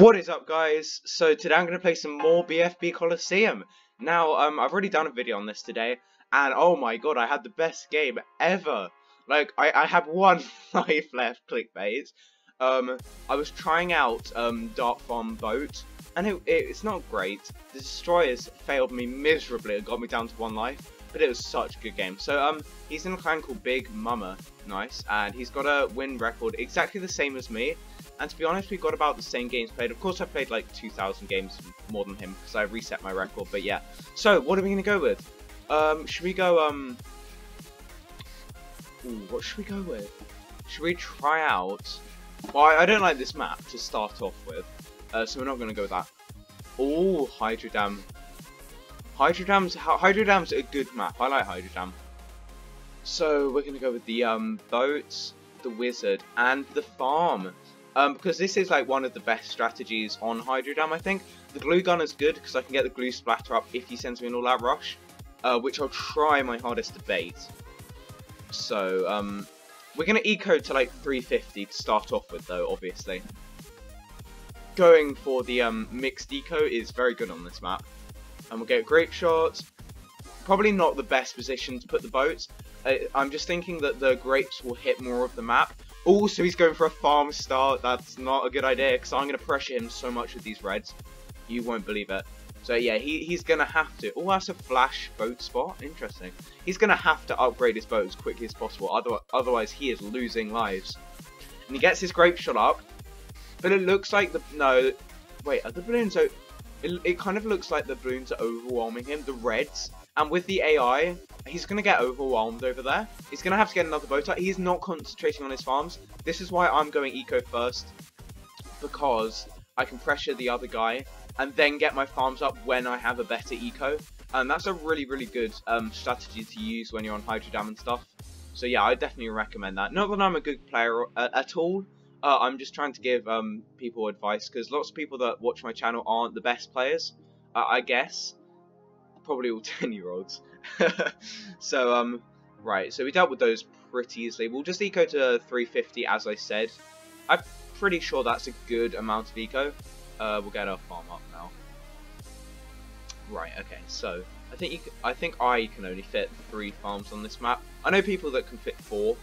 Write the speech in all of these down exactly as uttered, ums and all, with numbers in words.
What is up, guys? So today I'm going to play some more B F B Colosseum. Now, um, I've already done a video on this today, and oh my god, I had the best game ever. Like, I, I had one life left, clickbait. Um, I was trying out, um, Dark Farm Boat, and it, it, it's not great. The Destroyers failed me miserably and got me down to one life, but it was such a good game. So, um, he's in a clan called Big Mama, nice, and he's got a win record exactly the same as me. And to be honest, we got about the same games played. Of course, I played like two thousand games more than him because I reset my record, but yeah. So, what are we going to go with? Um, should we go, um... Ooh, what should we go with? Should we try out... Well, I don't like this map to start off with, uh, so we're not going to go with that. Ooh, Hydro Dam. Hydro Dam's, Hydro Dam's a good map. I like Hydro Dam. So, we're going to go with the, um, boats, the wizard, and the farm. Um, because this is like one of the best strategies on Hydro Dam, I think. The glue gun is good because I can get the glue splatter up if he sends me an all-out rush, uh, which I'll try my hardest to bait. So, um, we're going to eco to like three fifty to start off with, though, obviously. Going for the um, mixed eco is very good on this map. And we'll get grape shots. Probably not the best position to put the boats. I, I'm just thinking that the grapes will hit more of the map. Also, he's going for a farm start. That's not a good idea, because I'm going to pressure him so much with these reds. You won't believe it. So, yeah, he, he's going to have to. Oh, that's a flash boat spot. Interesting. He's going to have to upgrade his boat as quickly as possible. Other, otherwise, he is losing lives. And he gets his grape shot up. But it looks like the... No. Wait, are the balloons... It, it kind of looks like the balloons are overwhelming him. The reds. And with the A I... He's going to get overwhelmed over there. He's going to have to get another boat out. He's not concentrating on his farms. This is why I'm going eco first, because I can pressure the other guy and then get my farms up when I have a better eco. And that's a really, really good um, strategy to use when you're on Hydro Dam and stuff. So yeah, I definitely recommend that. Not that I'm a good player uh, at all. Uh, I'm just trying to give um, people advice, because lots of people that watch my channel aren't the best players, uh, I guess. Probably all ten year olds. So um right, so we dealt with those pretty easily. We'll just eco to three fifty, as I said. I'm pretty sure that's a good amount of eco. Uh we'll get our farm up now. Right, okay, so I think you can, I think I can only fit three farms on this map. I know people that can fit four.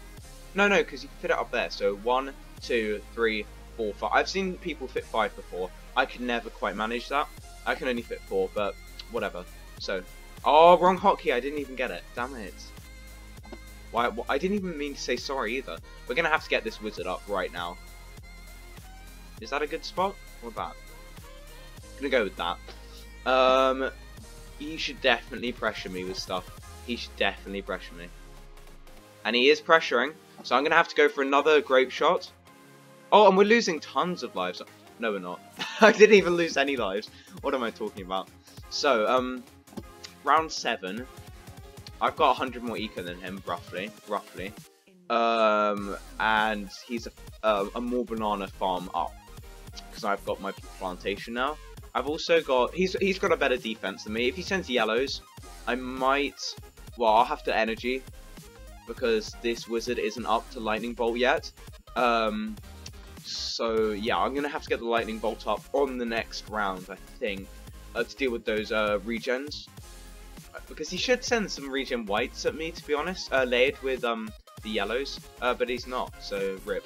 No no, because you can fit it up there. So one, two, three, four, five. I've seen people fit five before. I could never quite manage that. I can only fit four, but whatever. So, oh, wrong hotkey, I didn't even get it, damn it. Why, why, I didn't even mean to say sorry either. We're gonna have to get this wizard up right now. Is that a good spot? Or that? I'm gonna go with that. Um, he should definitely pressure me with stuff. He should definitely pressure me. And he is pressuring, so I'm gonna have to go for another grape shot. Oh, and we're losing tons of lives. No, we're not. I didn't even lose any lives. What am I talking about? So, um... round seven, I've got one hundred more eco than him, roughly, roughly, um, and he's a, uh, a more banana farm up, because I've got my plantation now. I've also got, he's, he's got a better defense than me. If he sends yellows, I might, well, I'll have to energy, because this wizard isn't up to lightning bolt yet, um, so yeah, I'm going to have to get the lightning bolt up on the next round, I think, uh, to deal with those uh, regens. Because he should send some regen whites at me, to be honest, uh, layered with um the yellows, uh, but he's not, so rip.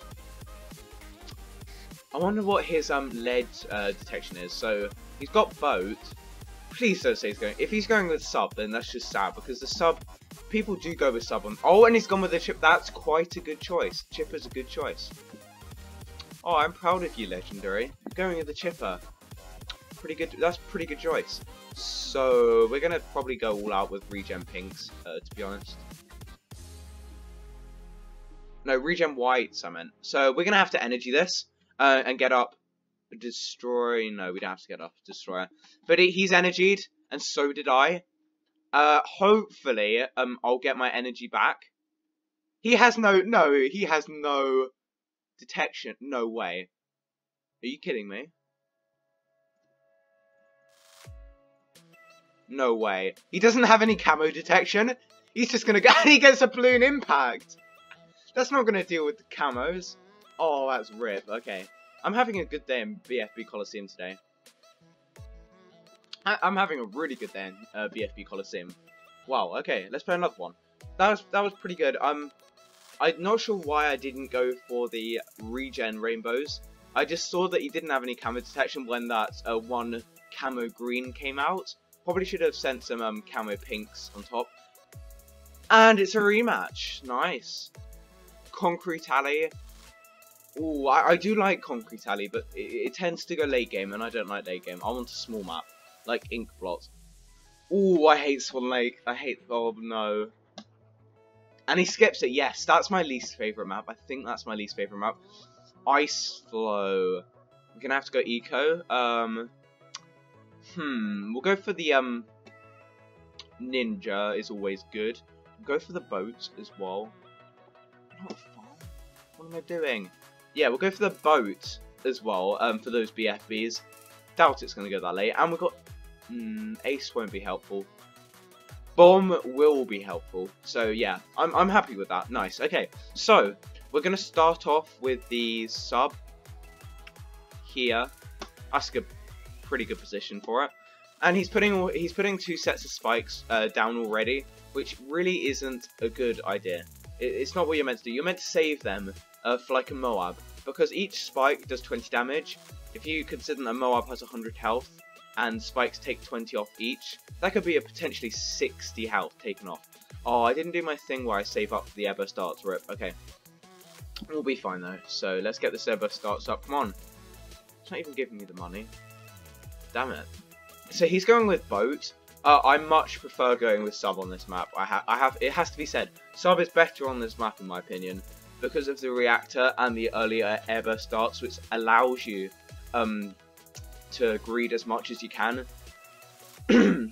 I wonder what his um lead uh, detection is. So he's got boat. Please don't say he's going. If he's going with sub, then that's just sad, because the sub people do go with sub on. Oh, and he's gone with the chip. That's quite a good choice. Chipper's a good choice. Oh, I'm proud of you, legendary. Going with the chipper. Pretty good. That's pretty good choice. So we're gonna probably go all out with regen pinks, uh, to be honest. No, regen whites, I meant. So we're gonna have to energy this uh, and get up destroy. No, we don't have to get up destroyer. But it, he's energied, and so did I. Uh, hopefully, um, I'll get my energy back. He has no, no, he has no detection. No way. Are you kidding me? No way. He doesn't have any camo detection. He's just gonna go. He gets a balloon impact. That's not gonna deal with the camos. Oh, that's rip. Okay. I'm having a good day in B F B Colosseum today. I I'm having a really good day in uh, B F B Colosseum. Wow, okay, let's play another one. That was, that was pretty good. Um, I'm not sure why I didn't go for the regen rainbows. I just saw that he didn't have any camo detection when that uh, one camo green came out. Probably should have sent some um, camo pinks on top. And it's a rematch. Nice. Concrete Alley. Ooh, I, I do like Concrete Alley, but it, it tends to go late game, and I don't like late game. I want a small map, like Inkblot. Ooh, I hate Swan Lake. I hate... Oh, no. And he skips it. Yes, that's my least favourite map. I think that's my least favourite map. Ice Flow. We're going to have to go Eco. Um, hmm, we'll go for the... um. Ninja is always good. We'll go for the boat as well. Not fun. What am I doing? Yeah, we'll go for the boat as well, um, for those B F Bs. Doubt it's going to go that late. And we've got... Mm, Ace won't be helpful. Bomb will be helpful. So, yeah, I'm, I'm happy with that. Nice. Okay, so we're going to start off with the sub here. That's a pretty good position for it. And he's putting he's putting two sets of spikes uh, down already, which really isn't a good idea. It, it's not what you're meant to do. You're meant to save them uh, for like a Moab, because each spike does twenty damage. If you consider that a Moab has one hundred health, and spikes take twenty off each, that could be a potentially sixty health taken off. Oh, I didn't do my thing where I save up the Eber starts rip. Okay. We'll be fine though. So let's get this Eber starts up. Come on. It's not even giving me the money. Damn it. So he's going with boat. Uh, I much prefer going with sub on this map. I, ha I have. It has to be said, sub is better on this map in my opinion, because of the reactor and the earlier Eber starts, which allows you um, to greed as much as you can.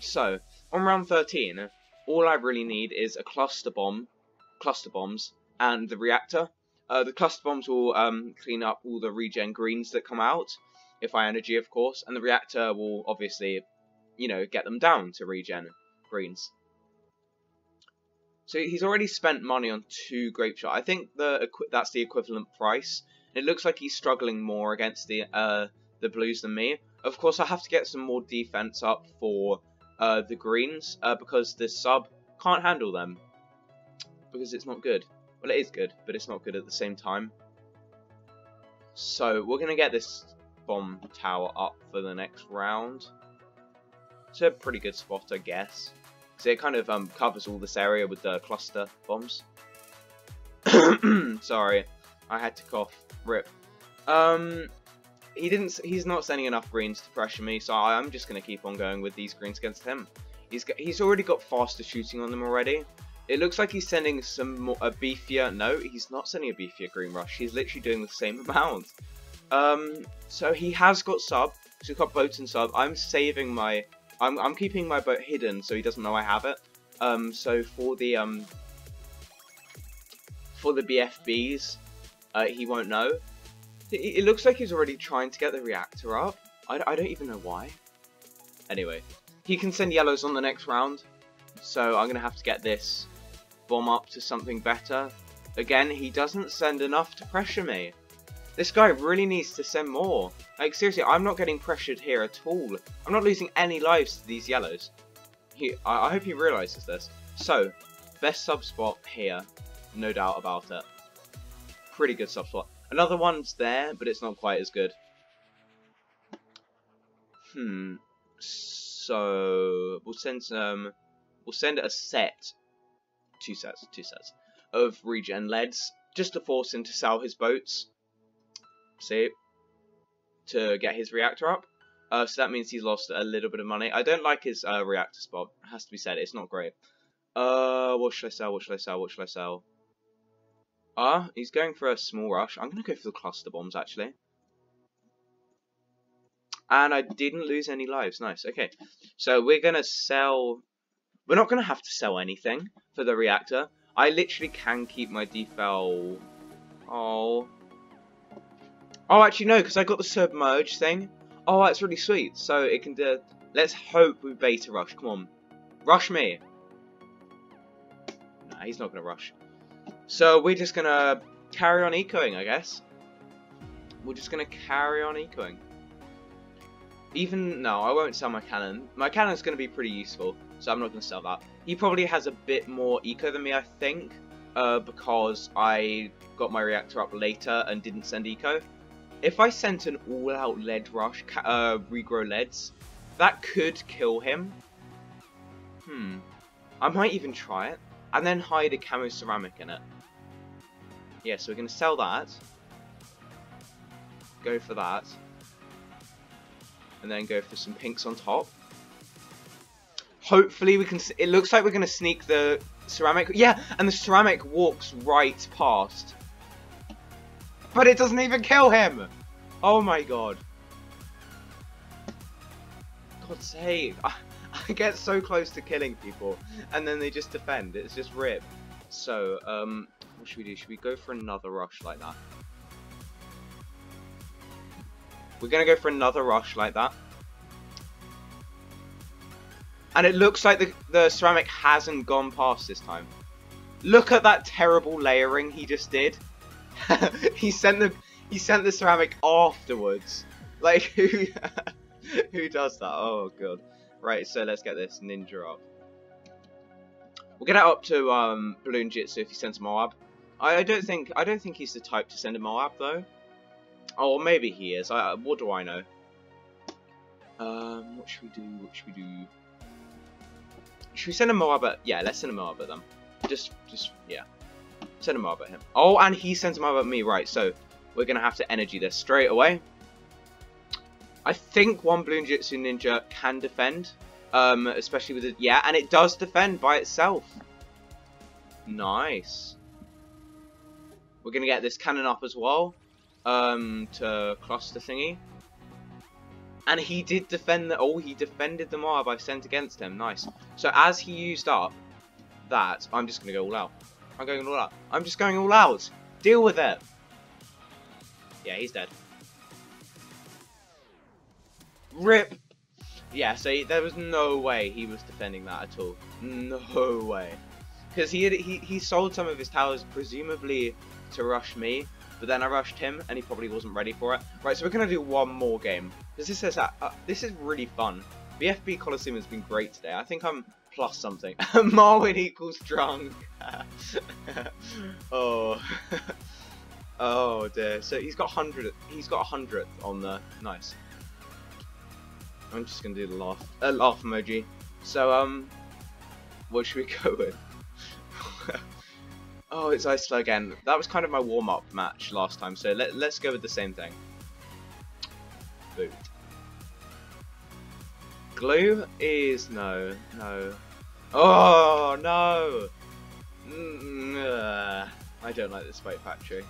So, on round thirteen, all I really need is a cluster bomb, cluster bombs, and the reactor. Uh, the cluster bombs will um, clean up all the regen greens that come out, if I energy of course, and the reactor will obviously, you know, get them down to regen greens. So he's already spent money on two grape shot. I think the that's the equivalent price. It looks like he's struggling more against the uh, the blues than me. Of course, I have to get some more defense up for uh, the greens, uh, because the sub can't handle them, because it's not good. Well, it is good, but it's not good at the same time. So we're going to get this bomb tower up for the next round. It's a pretty good spot, I guess, because it kind of um, covers all this area with the cluster bombs. Sorry, I had to cough. Rip. Um... He didn't. He's not sending enough greens to pressure me, so I'm just going to keep on going with these greens against him. He's got, he's already got faster shooting on them already. It looks like he's sending some more, a beefier. No, he's not sending a beefier green rush. He's literally doing the same amount. Um, so he has got sub. So he's got boat and sub. I'm saving my. I'm I'm keeping my boat hidden so he doesn't know I have it. Um, so for the um. For the B F Bs, uh, he won't know. It looks like he's already trying to get the reactor up. I, I don't even know why. Anyway, he can send yellows on the next round. So I'm going to have to get this bomb up to something better. Again, he doesn't send enough to pressure me. This guy really needs to send more. Like, seriously, I'm not getting pressured here at all. I'm not losing any lives to these yellows. He, I, I hope he realises this. So, best sub spot here. No doubt about it. Pretty good sub spot. Another one's there, but it's not quite as good. Hmm. So we'll send some. We'll send a set, two sets, two sets of regen leads, just to force him to sell his boats. See, to get his reactor up. Uh, so that means he's lost a little bit of money. I don't like his uh, reactor spot. It has to be said, it's not great. Uh, what should I sell? What should I sell? What should I sell? Ah, uh, he's going for a small rush. I'm going to go for the cluster bombs, actually. And I didn't lose any lives. Nice, okay. So we're going to sell... We're not going to have to sell anything for the reactor. I literally can keep my default... Oh. Oh, actually, no, because I got the submerge thing. Oh, that's really sweet. So it can do... Let's hope we beta rush. Come on. Rush me. Nah, he's not going to rush. So we're just gonna carry on ecoing, I guess. we're just going to carry on ecoing. Even, no, I won't sell my cannon. My cannon's going to be pretty useful, so I'm not going to sell that. He probably has a bit more eco than me, I think, uh, because I got my reactor up later and didn't send eco. If I sent an all-out lead rush, uh, regrow leads, that could kill him. Hmm. I might even try it, and then hide a camo ceramic in it. Yeah, so we're going to sell that. Go for that. And then go for some pinks on top. Hopefully we can... It looks like we're going to sneak the ceramic... Yeah, and the ceramic walks right past. But it doesn't even kill him! Oh my god. God's sake. I, I get so close to killing people, and then they just defend. It's just rip. So, um... what should we do? Should we go for another rush like that? We're going to go for another rush like that. And it looks like the, the ceramic hasn't gone past this time. Look at that terrible layering he just did. he sent the he sent the ceramic afterwards. Like, who, who does that? Oh, God. Right, so let's get this ninja up. We'll get it up to um, Balloon Jitsu if he sends Moab. I, I don't think I don't think he's the type to send a Moab, though. Oh, maybe he is. I, what do I know? Um, what should we do? What should we do? Should we send a Moab at... Yeah, let's send a Moab at them. Just, just, yeah. Send a Moab at him. Oh, and he sends a Moab at me. Right, so we're going to have to energy this straight away. I think one Balloon Jitsu Ninja can defend. Um, especially with... The, yeah, and it does defend by itself. Nice. We're going to get this cannon up as well. Um, to cluster thingy. And he did defend the... Oh, he defended the mob I sent against him. Nice. So as he used up that, I'm just going to go all out. I'm going all out. I'm just going all out. Deal with it. Yeah, he's dead. Rip. Yeah, so there was no way he was defending that at all. No way. Because he, had, he he sold some of his towers, presumably to rush me. But then I rushed him, and he probably wasn't ready for it. Right, so we're going to do one more game. This is, uh, uh, this is really fun. B F B Colosseum has been great today. I think I'm plus something. Marwin equals drunk. oh. oh, dear. So he's got one hundred. He's got one hundred on the... Nice. I'm just going to do the laugh, uh, laugh emoji. So, um, what should we go with? Oh, it's Isla again. That was kind of my warm-up match last time, so let, let's go with the same thing. Boot. Glue is... no, no. Oh, no! Mm-hmm. I don't like this fight factory.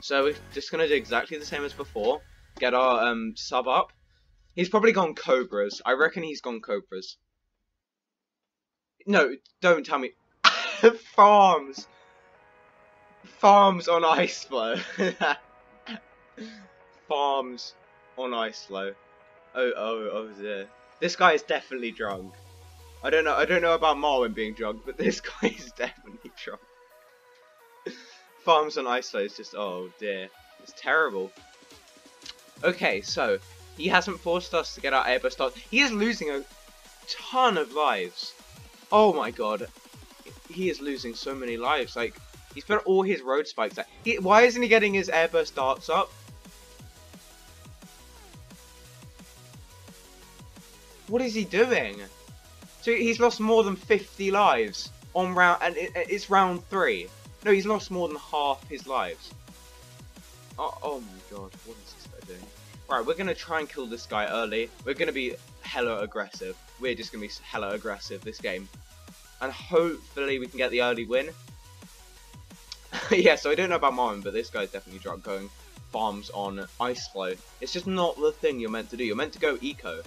So we're just going to do exactly the same as before. Get our um, sub up. He's probably gone Cobras. I reckon he's gone Cobras. No, don't tell me... Farms! Farms on ice flow. Farms on ice flow. Oh, oh, oh dear. This guy is definitely drunk. I don't know, I don't know about Marwin being drunk, but this guy is definitely drunk. Farms on ice flow is just, oh dear. It's terrible. Okay, so, he hasn't forced us to get our airburst starts. He is losing a ton of lives. Oh my god. He is losing so many lives. Like, he's put all his road spikes out. He, why isn't he getting his airburst darts up? What is he doing? So he's lost more than fifty lives on round, and it, it's round three. No, he's lost more than half his lives. Oh, oh my god, what is this guy doing? Right, we're gonna try and kill this guy early. We're gonna be hella aggressive. We're just gonna be hella aggressive this game. And hopefully we can get the early win. Yeah, so I don't know about Marvin, but this guy's definitely drunk going farms on ice flow. It's just not the thing you're meant to do. You're meant to go eco.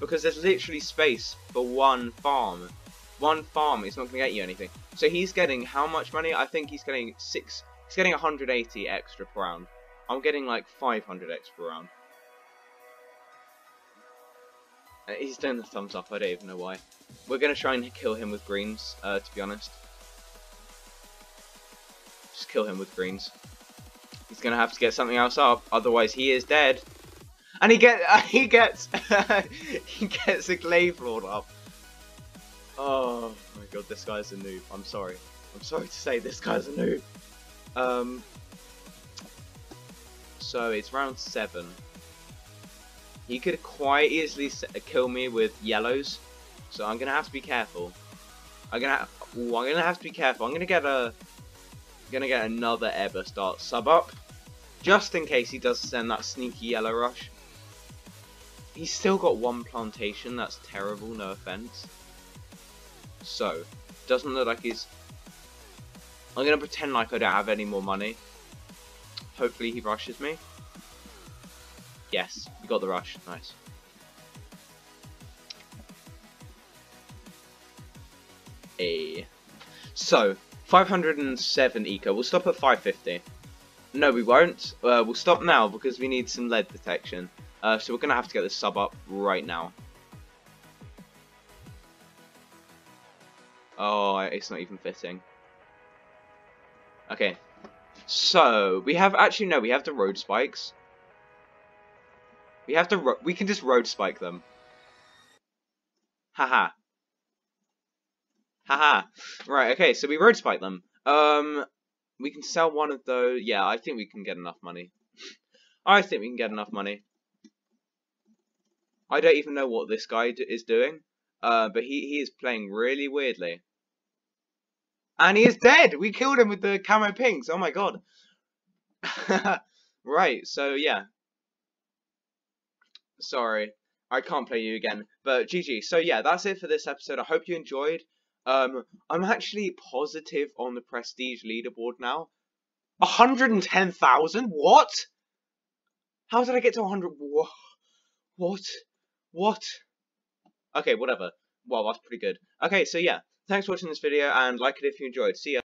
Because there's literally space for one farm. One farm is not going to get you anything. So he's getting how much money? I think he's getting six. He's getting one hundred eighty extra per round. I'm getting like five hundred extra per round. He's doing the thumbs up, I don't even know why. We're going to try and kill him with greens, uh, to be honest. Just kill him with greens. He's gonna have to get something else up, otherwise he is dead. And he get uh, he gets he gets a glaive lord up. Oh my god, this guy's a noob. I'm sorry. I'm sorry to say this guy's a noob. Um. So it's round seven. He could quite easily kill me with yellows, so I'm gonna have to be careful. I'm gonna ooh, I'm gonna have to be careful. I'm gonna get a I'm gonna get another Eberstart sub up, just in case he does send that sneaky yellow rush. He's still got one plantation, that's terrible, no offense. So, doesn't look like he's... I'm going to pretend like I don't have any more money. Hopefully he rushes me. Yes, we got the rush, nice. Hey. So, five hundred seven eco, we'll stop at five fifty. No, we won't. Uh, we'll stop now because we need some lead detection. Uh, so we're going to have to get this sub up right now. Oh, it's not even fitting. Okay. So, we have... Actually, no, we have the road spikes. We have the... Ro we can just road spike them. Haha. Haha. Right, okay, so we road spike them. Um... We can sell one of those. Yeah, I think we can get enough money. I think we can get enough money. I don't even know what this guy do is doing. Uh, but he, he is playing really weirdly. And he is dead! We killed him with the camo pings. Oh my god. Right, so yeah. Sorry. I can't play you again. But G G. So yeah, that's it for this episode. I hope you enjoyed. Um, I'm actually positive on the prestige leaderboard now. one hundred ten thousand? What? How did I get to one hundred? What? What? What? Okay, whatever. Well, that's pretty good. Okay, so yeah. Thanks for watching this video, and like it if you enjoyed. See ya.